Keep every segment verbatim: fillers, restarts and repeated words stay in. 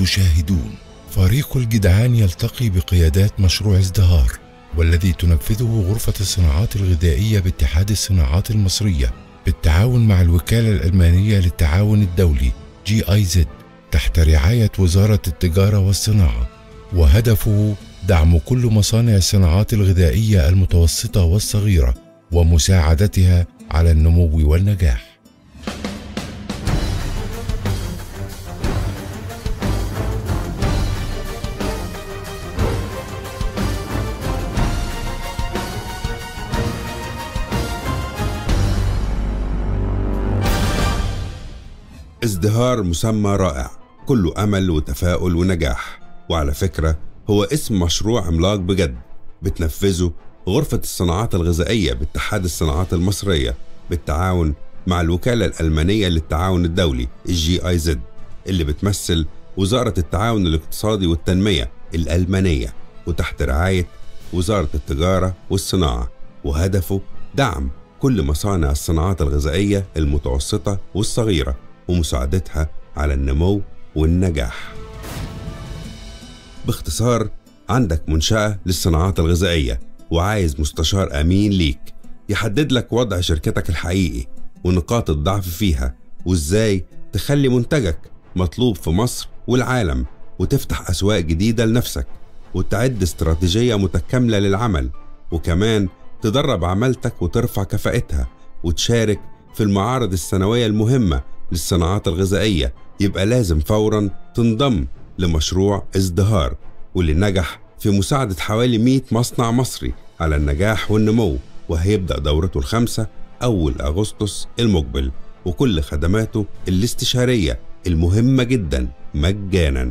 تشاهدون، فريق الجدعان يلتقي بقيادات مشروع ازدهار، والذي تنفذه غرفة الصناعات الغذائية باتحاد الصناعات المصرية بالتعاون مع الوكالة الألمانية للتعاون الدولي جي اي زد تحت رعاية وزارة التجارة والصناعة، وهدفه دعم كل مصانع الصناعات الغذائية المتوسطة والصغيرة ومساعدتها على النمو والنجاح. ازدهار مسمى رائع كله أمل وتفاؤل ونجاح، وعلى فكرة هو اسم مشروع عملاق بجد بتنفذه غرفة الصناعات الغذائية باتحاد الصناعات المصرية بالتعاون مع الوكالة الألمانية للتعاون الدولي الجي اي زد اللي بتمثل وزارة التعاون الاقتصادي والتنمية الألمانية وتحت رعاية وزارة التجارة والصناعة، وهدفه دعم كل مصانع الصناعات الغذائية المتوسطة والصغيرة ومساعدتها على النمو والنجاح. باختصار، عندك منشأة للصناعات الغذائية وعايز مستشار أمين ليك يحدد لك وضع شركتك الحقيقي ونقاط الضعف فيها وإزاي تخلي منتجك مطلوب في مصر والعالم وتفتح أسواق جديدة لنفسك وتعد استراتيجية متكاملة للعمل، وكمان تدرب عملتك وترفع كفاءتها وتشارك في المعارض السنوية المهمة للصناعات الغذائية. يبقى لازم فورا تنضم لمشروع ازدهار واللي نجح في مساعدة حوالي مئة مصنع مصري على النجاح والنمو، وهيبدأ دورته الخامسة أول أغسطس المقبل، وكل خدماته الاستشارية المهمة جدا مجانا.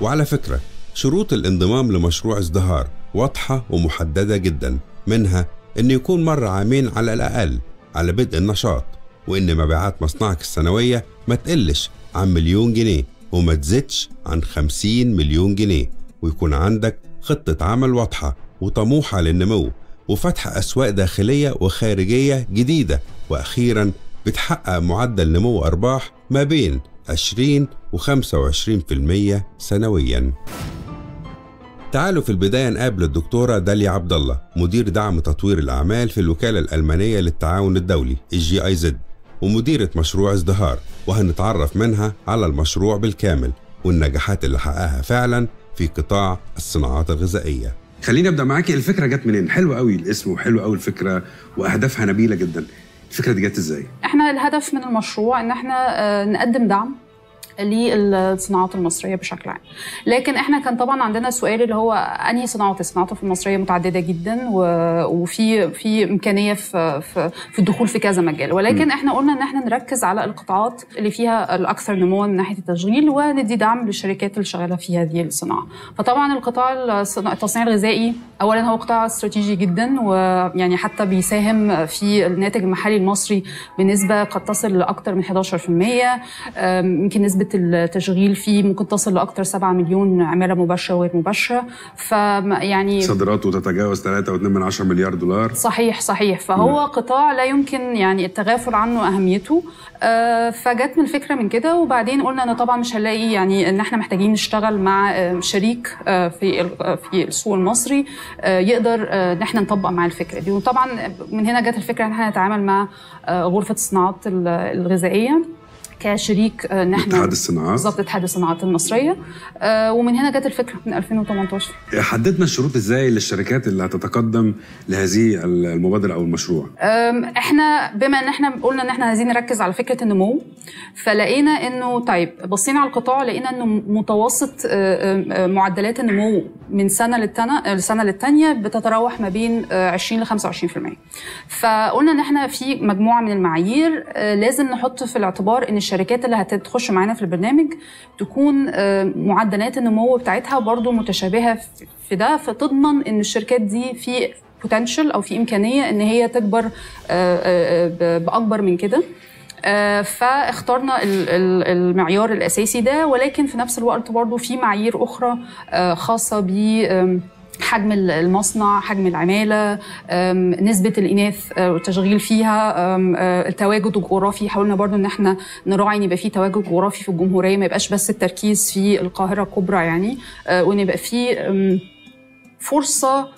وعلى فكرة شروط الانضمام لمشروع ازدهار واضحة ومحددة جدا، منها أن يكون مر عامين على الأقل على بدء النشاط، وإن مبيعات مصنعك السنوية ما تقلش عن مليون جنيه وما تزيدش عن خمسين مليون جنيه، ويكون عندك خطة عمل واضحة وطموحة للنمو وفتح أسواق داخلية وخارجية جديدة، وأخيرا بتحقق معدل نمو أرباح ما بين عشرين وخمسة وعشرين بالمئة سنويا. تعالوا في البداية نقابل الدكتورة داليا عبد الله مدير دعم تطوير الأعمال في الوكالة الألمانية للتعاون الدولي الجي اي زد ومديرة مشروع ازدهار، وهنتعرف منها على المشروع بالكامل والنجاحات اللي حققها فعلا في قطاع الصناعات الغذائية. خليني أبدأ معاكي، الفكرة جت منين؟ حلوة قوي الاسم وحلوة قوي الفكرة وأهدافها نبيلة جدا، الفكرة دي جت ازاي؟ احنا الهدف من المشروع ان احنا نقدم دعم للصناعات المصريه بشكل عام، لكن احنا كان طبعا عندنا سؤال اللي هو انهي صناعه الصناعات المصريه متعدده جدا وفي في امكانيه في في الدخول في كذا مجال، ولكن م. احنا قلنا ان احنا نركز على القطاعات اللي فيها الاكثر نموا من ناحيه التشغيل وندي دعم للشركات اللي شغاله في هذه الصناعه. فطبعا القطاع التصنيع الغذائي اولا هو قطاع استراتيجي جدا، ويعني حتى بيساهم في الناتج المحلي المصري بنسبه قد تصل لاكثر من أحد عشر بالمئة، يمكن نسبه التشغيل فيه ممكن تصل لاكثر سبعة مليون عماله مباشره وغير مباشره، فيعني صادراته تتجاوز ثلاثة فاصلة اثنين من عشرة مليار دولار. صحيح صحيح، فهو م. قطاع لا يمكن يعني التغافل عنه اهميته، آه فجت من الفكره من كده. وبعدين قلنا ان طبعا مش هنلاقي يعني ان احنا محتاجين نشتغل مع شريك آه في في السوق المصري آه يقدر آه ان احنا نطبق مع الفكره دي، وطبعا من هنا جت الفكره ان احنا نتعامل مع آه غرفه الصناعات الغذائيه كشريك ان احنا اتحاد الصناعات بالظبط اتحاد الصناعات المصريه، آه ومن هنا جت الفكره من ألفين وثمانية عشر. حددنا الشروط ازاي للشركات اللي هتتقدم لهذه المبادره او المشروع؟ احنا بما ان احنا قلنا ان احنا عايزين نركز على فكره النمو، فلقينا انه طيب بصينا على القطاع لقينا انه متوسط معدلات النمو من سنه للتانيه لسنه للثانيه بتتراوح ما بين عشرين لخمسة وعشرين بالمئة، فقلنا ان احنا في مجموعه من المعايير لازم نحط في الاعتبار ان الشركات اللي هتخش معانا في البرنامج تكون معدلات النمو بتاعتها برضو متشابهه في ده، فتضمن ان الشركات دي في بوتنشال او في امكانيه ان هي تكبر باكبر من كده. فاخترنا المعيار الاساسي ده، ولكن في نفس الوقت برضو في معايير اخرى خاصه ب حجم المصنع، حجم العمالة، نسبة الإناث والتشغيل فيها، التواجد الجغرافي. حاولنا برضو إن احنا نراعي إن يبقى في تواجد جغرافي في الجمهورية، ما يبقاش بس التركيز في القاهرة الكبرى يعني، وإن يبقى في فرصة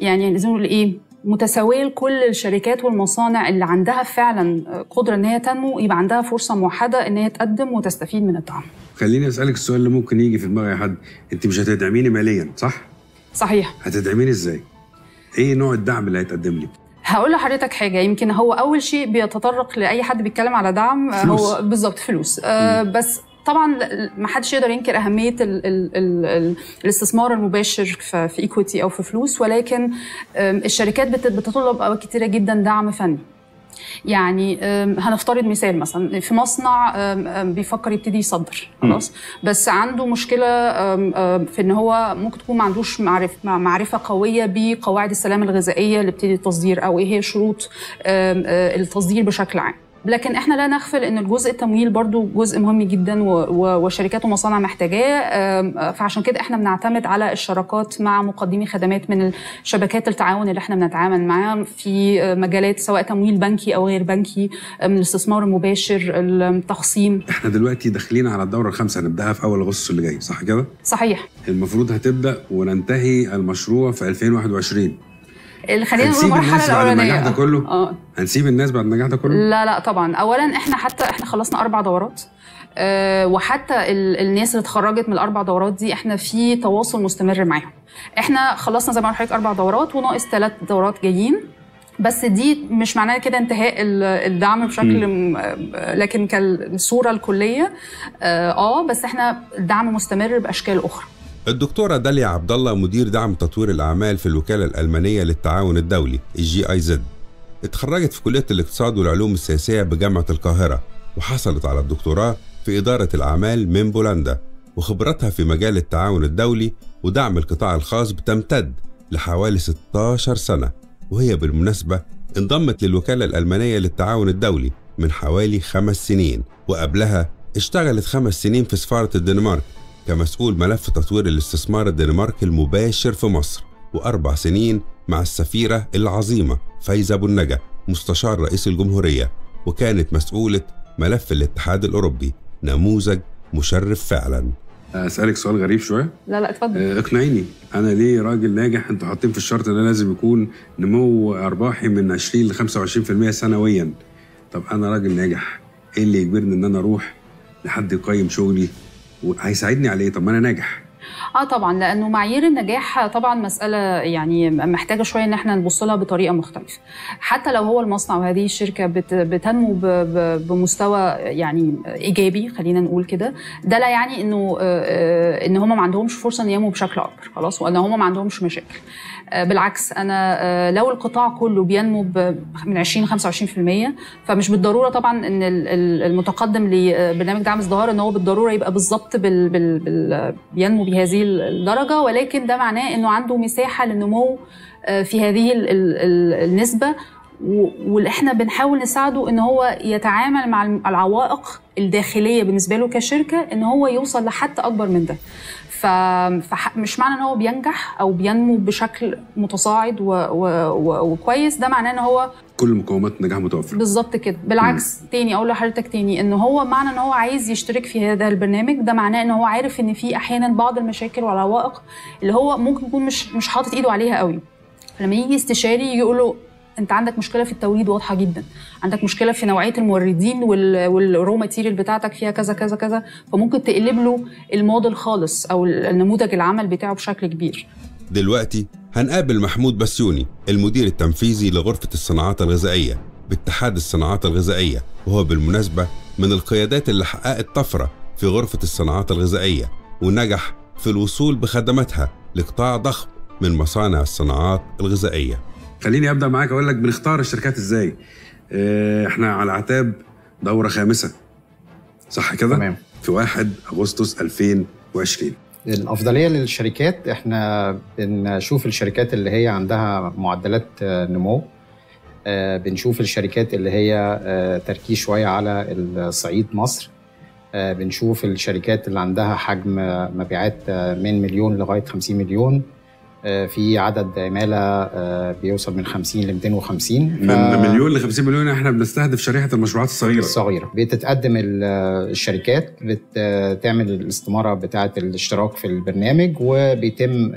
يعني لازم نقول إيه متساوية لكل الشركات والمصانع اللي عندها فعلا قدرة إن هي تنمو، يبقى عندها فرصة موحدة إن هي تقدم وتستفيد من الدعم. خليني أسألك السؤال اللي ممكن يجي في دماغ أي حد، أنت مش هتدعميني ماليا صح؟ صحيح. هتدعميني ازاي؟ ايه نوع الدعم اللي هيتقدم لي؟ هقول لحضرتك حاجه، يمكن هو اول شيء بيتطرق لاي حد بيتكلم على دعم فلوس. هو بالظبط فلوس. آه بس طبعا ما حدش يقدر ينكر اهميه ال ال ال الاستثمار المباشر في ايكويتي او في فلوس، ولكن الشركات بتطلب كتيره جدا دعم فني. يعني هنفترض مثال، مثلا في مصنع بيفكر يبتدي يصدر خلاص، بس عنده مشكله في ان هو ممكن تكون ما عندوش معرفه معرفه قويه بقواعد السلامه الغذائيه اللي بتدي التصدير، او ايه هي شروط التصدير بشكل عام. لكن احنا لا نغفل ان الجزء التمويل برضو جزء مهم جدا وشركات ومصانع محتاجاه، فعشان كده احنا بنعتمد على الشراكات مع مقدمي خدمات من شبكات التعاون اللي احنا بنتعامل معاها في مجالات سواء تمويل بنكي او غير بنكي، من الاستثمار المباشر، التخصيم. احنا دلوقتي داخلين على الدوره الخامسه، هنبداها في اول اغسطس اللي جاي صح كده؟ صحيح. المفروض هتبدا وننتهي المشروع في ألفين وواحد وعشرين. خلينا نقول المرحله الاولانيه ده كله اه هنسيب الناس بعد النجاح ده كله؟ لا لا طبعا. اولا احنا حتى احنا خلصنا اربع دورات، أه وحتى ال الناس اللي اتخرجت من الاربع دورات دي احنا في تواصل مستمر معاهم. احنا خلصنا زي ما قلت لحضرتك اربع دورات وناقص ثلاث دورات جايين، بس دي مش معناها كده انتهاء الدعم بشكل م. لكن كالصوره الكليه اه بس احنا الدعم مستمر باشكال اخرى. الدكتورة داليا عبد الله مدير دعم تطوير الأعمال في الوكالة الألمانية للتعاون الدولي الجي اي زد، اتخرجت في كلية الاقتصاد والعلوم السياسية بجامعة القاهرة، وحصلت على الدكتوراه في إدارة الأعمال من بولندا، وخبرتها في مجال التعاون الدولي ودعم القطاع الخاص بتمتد لحوالي ستة عشر سنة، وهي بالمناسبة انضمت للوكالة الألمانية للتعاون الدولي من حوالي خمس سنين، وقبلها اشتغلت خمس سنين في سفارة الدنمارك كمسؤول ملف تطوير الاستثمار الدنماركي المباشر في مصر، وأربع سنين مع السفيرة العظيمة فايزة ابو النجا مستشار رئيس الجمهورية، وكانت مسؤولة ملف الاتحاد الأوروبي. نموذج مشرف فعلا. أسألك سؤال غريب شوية. لا لا اتفضل. اقنعيني أنا ليه راجل ناجح أنتوا حاطين في الشرط إن أنا لازم يكون نمو أرباحي من عشرين لخمسة وعشرين بالمية سنويا. طب أنا راجل ناجح، إيه اللي يجبرني إن أنا أروح لحد يقيم شغلي؟ وهيساعدني على ايه؟ طب ما انا ناجح. اه طبعا، لانه معايير النجاح طبعا مساله يعني محتاجه شويه ان احنا نبص لها بطريقه مختلفه. حتى لو هو المصنع وهذه الشركه بتنمو بمستوى يعني ايجابي خلينا نقول كده، ده لا يعني انه ان هم ما عندهمش فرصه ان ينمو بشكل اكبر خلاص، وان هم ما عندهمش مشاكل. بالعكس انا لو القطاع كله بينمو من عشرين لخمسة وعشرين بالمية فمش بالضروره طبعا ان المتقدم لبرنامج دعم ازدهار ان هو بالضروره يبقى بالظبط بال بال بينمو بهذه الدرجه، ولكن ده معناه انه عنده مساحه للنمو في هذه النسبه، واحنا بنحاول نساعده ان هو يتعامل مع العوائق الداخليه بالنسبه له كشركه ان هو يوصل لحد اكبر من ده. فمش معنى ان هو بينجح او بينمو بشكل متصاعد و و و وكويس ده معناه ان هو كل مقومات النجاح متوفره. بالظبط كده. بالعكس مم. تاني اقول لحضرتك تاني ان هو معنى ان هو عايز يشترك في هذا البرنامج ده معناه ان هو عارف ان في احيانا بعض المشاكل والعوائق اللي هو ممكن يكون مش مش حاطط ايده عليها قوي. لما يجي استشاري يجي يقول له انت عندك مشكله في التوريد واضحه جدا، عندك مشكله في نوعيه الموردين والرو ماتيريال بتاعتك فيها كذا كذا كذا، فممكن تقلب له الموديل خالص او النموذج العمل بتاعه بشكل كبير. دلوقتي هنقابل محمود بسيوني المدير التنفيذي لغرفه الصناعات الغذائيه باتحاد الصناعات الغذائيه، وهو بالمناسبه من القيادات اللي حققت طفره في غرفه الصناعات الغذائيه ونجح في الوصول بخدماتها لقطاع ضخم من مصانع الصناعات الغذائيه. خليني ابدا معاك اقول لك بنختار الشركات ازاي. احنا على اعتاب دوره خامسه صح كده؟ تمام. في واحد أغسطس ألفين وعشرين. الافضليه للشركات، احنا بنشوف الشركات اللي هي عندها معدلات نمو، بنشوف الشركات اللي هي تركيز شويه على صعيد مصر، بنشوف الشركات اللي عندها حجم مبيعات من مليون لغايه خمسين مليون، في عدد عماله بيوصل من خمسين ل مئتين وخمسين، من مليون ل خمسين مليون. احنا بنستهدف شريحه المشروعات الصغيره الصغيره بتتقدم الشركات، بتعمل الاستماره بتاعه الاشتراك في البرنامج، وبيتم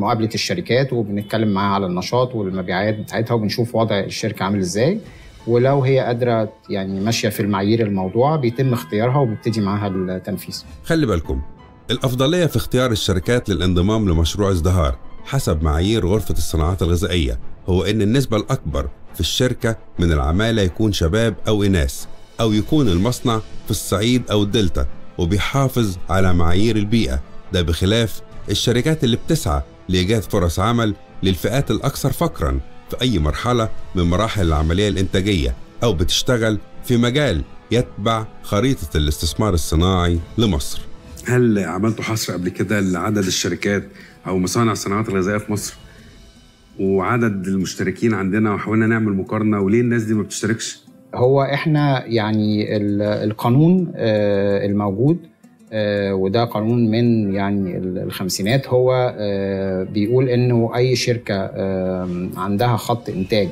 مقابله الشركات وبنتكلم معاها على النشاط والمبيعات بتاعتها، وبنشوف وضع الشركه عامل ازاي، ولو هي قادره يعني ماشيه في المعايير الموضوع بيتم اختيارها وبيبتدي معاها التنفيذ. خلي بالكم، الأفضلية في اختيار الشركات للانضمام لمشروع ازدهار حسب معايير غرفة الصناعات الغذائية هو إن النسبة الأكبر في الشركة من العمالة يكون شباب أو إناث، أو يكون المصنع في الصعيد أو الدلتا وبيحافظ على معايير البيئة، ده بخلاف الشركات اللي بتسعى لإيجاد فرص عمل للفئات الأكثر فقراً في أي مرحلة من مراحل العملية الإنتاجية، أو بتشتغل في مجال يتبع خريطة الاستثمار الصناعي لمصر. هل عملتوا حصر قبل كده لعدد الشركات أو مصانع الصناعات الغذائية في مصر وعدد المشتركين عندنا، وحاولنا نعمل مقارنة وليه الناس دي ما بتشتركش؟ هو إحنا يعني القانون الموجود، وده قانون من يعني الخمسينات، هو بيقول إنه أي شركة عندها خط إنتاج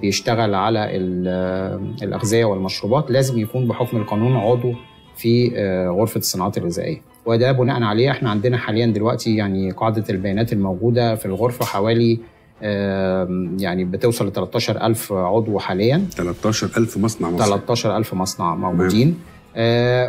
بيشتغل على الأغذية والمشروبات لازم يكون بحكم القانون عضو في غرفة الصناعات الغذائية، وده بناء عليه احنا عندنا حاليا دلوقتي يعني قاعدة البيانات الموجودة في الغرفة حوالي يعني بتوصل ل ثلاثة عشر ألف عضو حاليا، ثلاثة عشر ألف مصنع مصر. ثلاثة عشر ألف مصنع موجودين،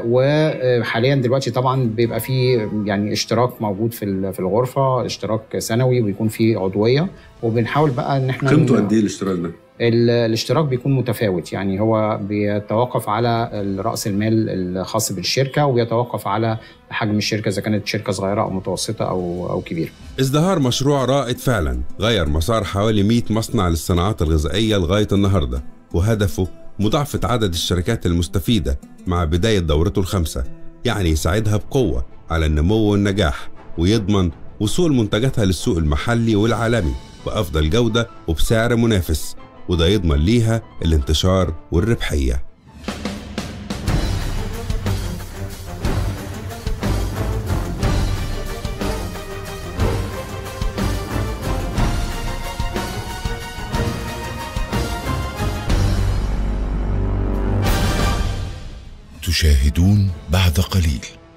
وحاليا دلوقتي طبعا بيبقى في يعني اشتراك موجود في في الغرفة، اشتراك سنوي وبيكون في عضوية، وبنحاول بقى ان احنا قيمته قد ايه الاشتراك ده؟ الاشتراك بيكون متفاوت، يعني هو بيتوقف على رأس المال الخاص بالشركة، ويتوقف على حجم الشركة إذا كانت شركة صغيرة أو متوسطة أو أو كبيرة. ازدهار مشروع رائد فعلا، غير مسار حوالي مئة مصنع للصناعات الغذائية لغاية النهاردة، وهدفه مضاعفة عدد الشركات المستفيدة مع بداية دورته الخامسة، يعني يساعدها بقوة على النمو والنجاح، ويضمن وصول منتجاتها للسوق المحلي والعالمي بأفضل جودة وبسعر منافس، وده يضمن ليها الانتشار والربحية. تشاهدون بعد قليل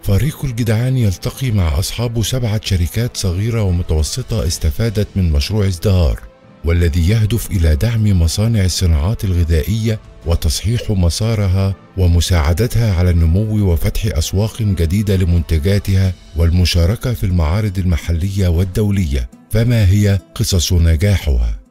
فريق الجدعان يلتقي مع أصحاب سبعة شركات صغيرة ومتوسطة استفادت من مشروع ازدهار، والذي يهدف إلى دعم مصانع الصناعات الغذائية وتصحيح مسارها ومساعدتها على النمو وفتح أسواق جديدة لمنتجاتها والمشاركة في المعارض المحلية والدولية. فما هي قصص نجاحها؟